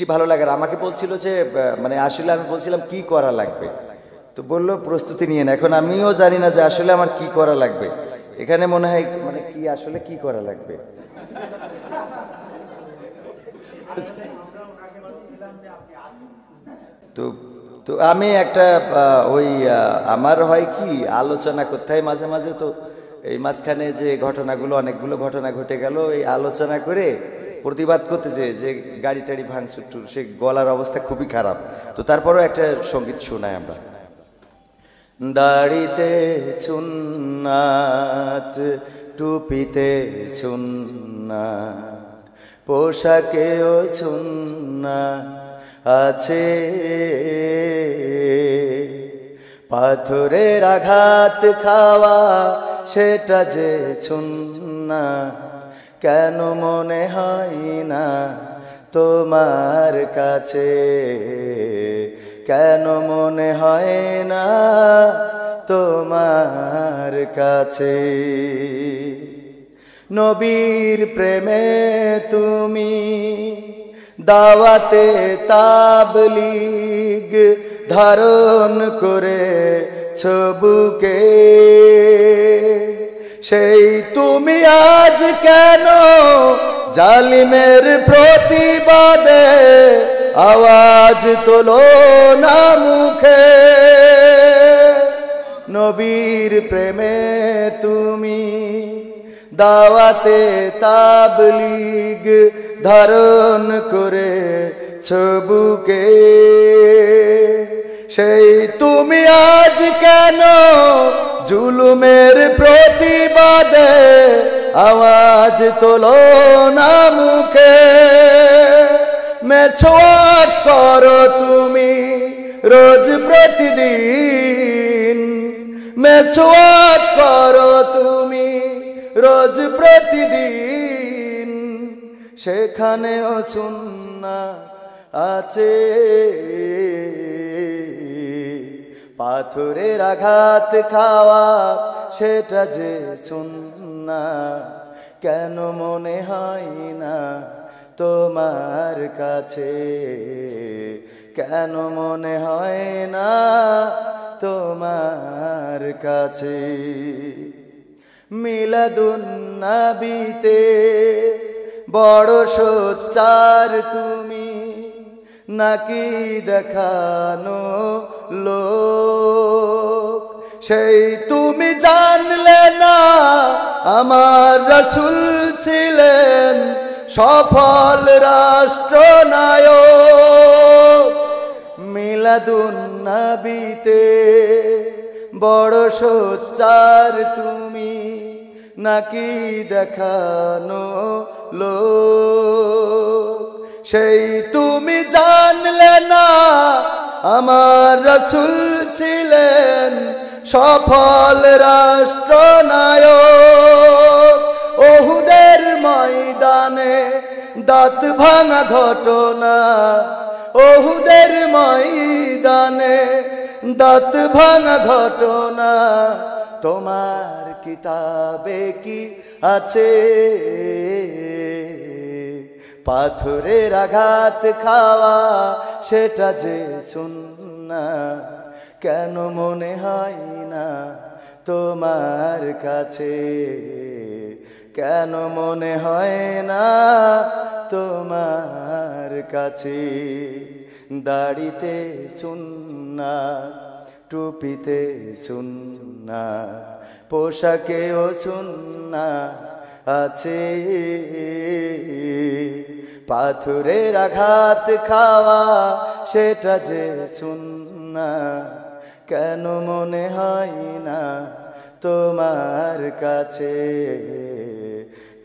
जी भालो लगे आमाके बोलछिलो जे माने आसले आमी बोलछिलाम की करा लागबे तो बोललो प्रस्तुति निये ना एखन आमिओ जानि ना जे आसले आमार की करा लागबे एखाने मने हय माने की आसले की करा लागबे तो आमी एकटा ओई आमार हय कि आलोचना करतेই माझे माझे तो এই মাঝখানে যে ঘটনাগুলো অনেকগুলো ঘটনা ঘটে গেল এই আলোচনা করে প্রতিবাদ করতে যে গাড়ি টাড়ি ভাঙচুর সে গলার অবস্থা খুবই খারাপ তো তারপরেও একটা সংগীত শোনাই আমরা দাড়িতে সুন্নাত টুপিতে সুন্নাত পোশাকেও সুন্নাত আছে পাথরের আঘাত খাওয়া সেটা যে সুন্নাত কেন মনে হয় না তোমার কাছে কেন মনে হয় না তোমার কাছে নবীর প্রেমে তুমি দাওয়াতে তাবলীগ ধারণ করে ছবুকে সেই তুমি আজ কেন জালিমের প্রতিবাদে আওয়াজ তোলো না মুখে নবীর প্রেমে তুমি দাওয়াতে তাবলীগ ধারণ করে ছবুকে সেই তুমি আজ কেন জুলুমের প্রতিবাদে আওয়াজ তোলো না মুখে মেছোয়াক করো তুমি রোজ প্রতিদিন মেছোয়াক করো তুমি রোজ প্রতিদিন সেখানেও সুন্নাত আছে পাথরের আঘাত খাওয়া সেটা যে সুন্নাত কেন মনে হয় না তোমার কাছে কেন মনে হয় না তোমার কাছে মিলাদুন নবীতে বড় সোচ্চার তুমি নাকি দেখানো লোক সেই তুমি জানলে না আমার রাসূল ছিলেন সফল রাষ্ট্রনায়ক মিলাদুন নবীতে বড় সোচ্চার তুমি নাকি দেখানো লোক সেই তুমি জানলে না আমার রাসূল ছিলেন সফল রাষ্ট্রনায়ক ওহুদের ময়দানে দাঁত ভাঙা ঘটনা ওহুদের ময়দানে দাঁত ভাঙা ঘটনা তোমার কিতাবে কি আছে পাথরের আঘাত খাওয়া সেটা যে সুন্নাত কেন মনে হয় না তোমার কাছে কেন মনে হয় না তোমার কাছে দাড়িতে সুন্নাত টুপিতে সুন্নাত পোশাকেও সুন্নাত আছে পাথরের আঘাত খাওয়া সেটা যে সুন্নাত কেন মনে হয় না তোমার কাছে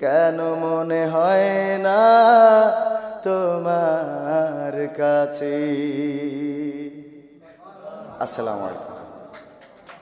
কেন মনে হয় না তোমার কাছে আসসালামু আলাইকুম।